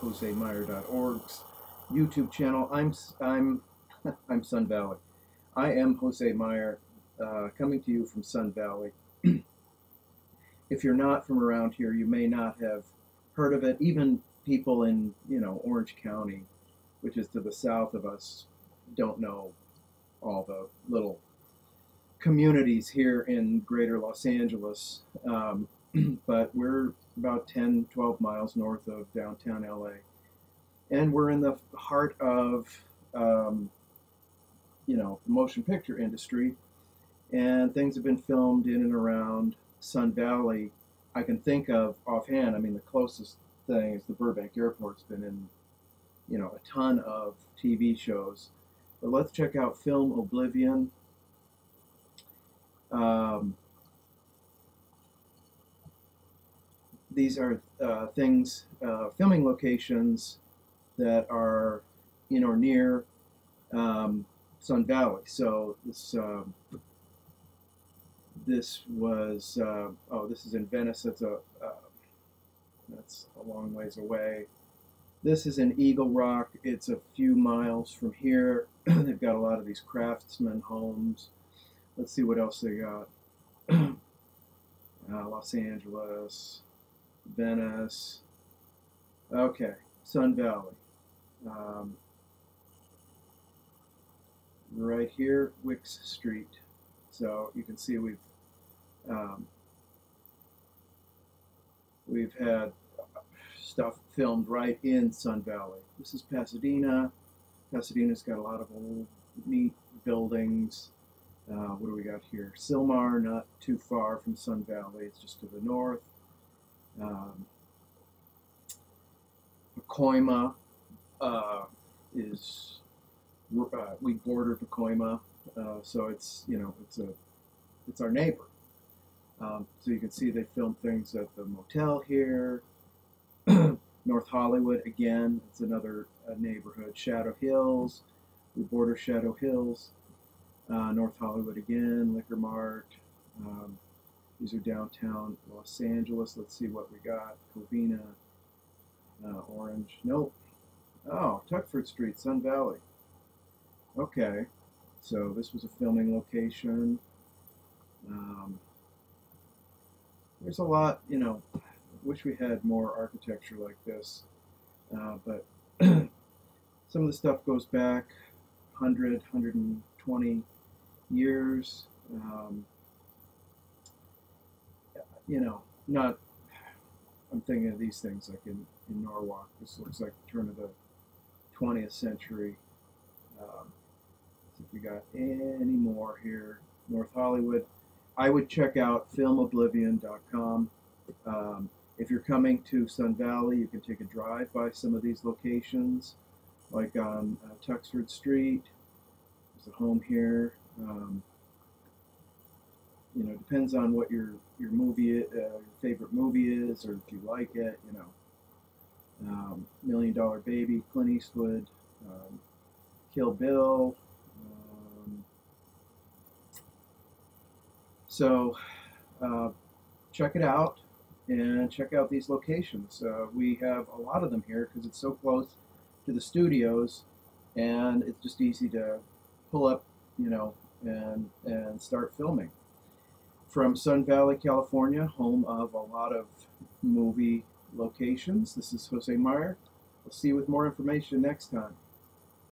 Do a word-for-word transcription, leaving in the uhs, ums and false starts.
Jose Mier dot org's YouTube channel. I'm I'm I'm Sun Valley. I am Jose Mier, uh, coming to you from Sun Valley. If you're not from around here, you may not have heard of it. Even people in, you know, Orange County, which is to the south of us, don't know all the little communities here in greater Los Angeles. Um, but we're about ten, twelve miles north of downtown L A. And we're in the heart of, um, you know, the motion picture industry. And things have been filmed in and around Sun Valley. I can think of offhand, I mean, the closest thing is the Burbank Airport's been in, you know, a ton of T V shows. But let's check out Film Oblivion. Um, these are uh, things, uh, filming locations that are in or near um, Sun Valley. So this uh, this was uh, oh, this is in Venice. That's a uh, that's a long ways away. This is in Eagle Rock. It's a few miles from here. They've got a lot of these craftsman homes. Let's see what else they got. uh, Los Angeles, Venice. Okay, Sun Valley. Um, right here, Wicks Street. So you can see we've um, we've had stuff filmed right in Sun Valley. This is Pasadena. Pasadena's got a lot of old, neat buildings. Uh, what do we got here? Silmar, not too far from Sun Valley. It's just to the north. Um, Pacoima uh, is, uh, we border Pacoima, uh, so it's, you know, it's a, it's our neighbor. Um, so you can see they filmed things at the motel here. North Hollywood, again, it's another uh, neighborhood. Shadow Hills, we border Shadow Hills. Uh, North Hollywood again, Liquor Mart. Um, these are downtown Los Angeles. Let's see what we got. Covina, uh, Orange. Nope. Oh, Tuckford Street, Sun Valley. Okay. So this was a filming location. Um, there's a lot, you know, I wish we had more architecture like this. Uh, but some of the stuff goes back one hundred, one hundred twenty years, um, you know, not, I'm thinking of these things like in, in Norwalk. This looks like the turn of the twentieth century. Um, see if we got any more here. North Hollywood. I would check out Film Oblivion dot com. Um, if you're coming to Sun Valley, you can take a drive by some of these locations, like on uh, Tuxford Street. There's a home here. Um, you know, depends on what your your movie, uh, your favorite movie is, or if you like it. You know, um, Million Dollar Baby, Clint Eastwood, um, Kill Bill. Um, so, uh, check it out and check out these locations. Uh, we have a lot of them here because it's so close to the studios, and it's just easy to pull up, you know, and and start filming. From Sun Valley, California, home of a lot of movie locations, this is Jose Mier. We'll see you with more information next time.